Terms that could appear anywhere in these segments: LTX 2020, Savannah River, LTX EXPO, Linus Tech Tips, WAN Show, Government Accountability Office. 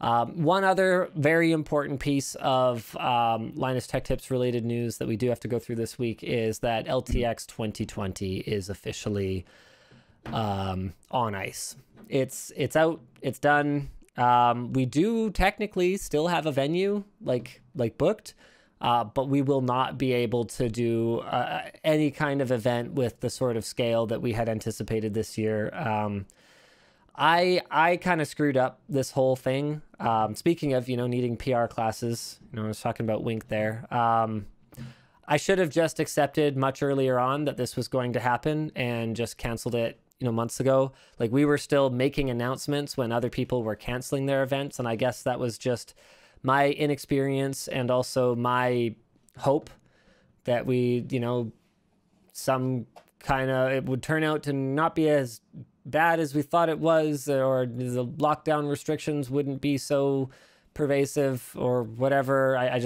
One other very important piece of Linus Tech Tips related news that we do have to go through this week is that LTX 2020 is officially on ice. It's out, it's done. We do technically still have a venue like booked, but we will not be able to do any kind of event with the sort of scale that we had anticipated this year. I kind of screwed up this whole thing. Speaking of, needing PR classes, I was talking about Wink there. I should have just accepted much earlier on that this was going to happen and just canceled it, months ago. Like, we were still making announcements when other people were canceling their events. And I guess that was just my inexperience and also my hope that we, some kind of, it would turn out to not be as bad as we thought it was, or the lockdown restrictions wouldn't be so pervasive or whatever. I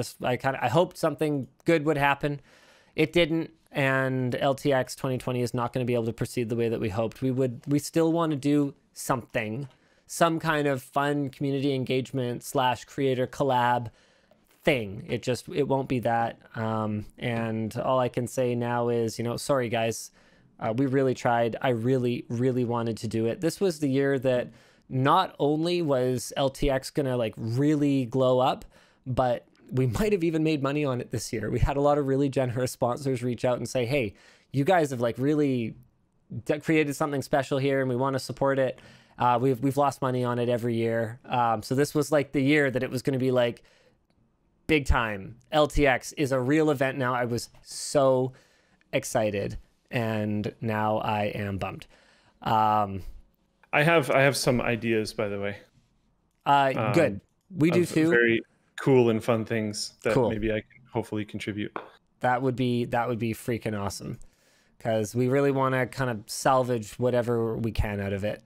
hoped something good would happen. It didn't, and LTX 2020 is not going to be able to proceed the way that we hoped. We still want to do something, some kind of fun community engagement / creator collab thing. It won't be that. And all I can say now is, sorry guys. We really tried. I really, really wanted to do it. This was the year that not only was LTX going to really glow up, but we might have even made money on it this year. We had a lot of really generous sponsors reach out and say, hey, you guys have really created something special here and we want to support it. We've lost money on it every year. So this was the year that it was going to be big time. LTX is a real event now. I was so excited. And now I am bummed. I have some ideas, by the way. Good. We do too. Very cool and fun things that maybe I can hopefully contribute. That would be freaking awesome, because we really want to kind of salvage whatever we can out of it.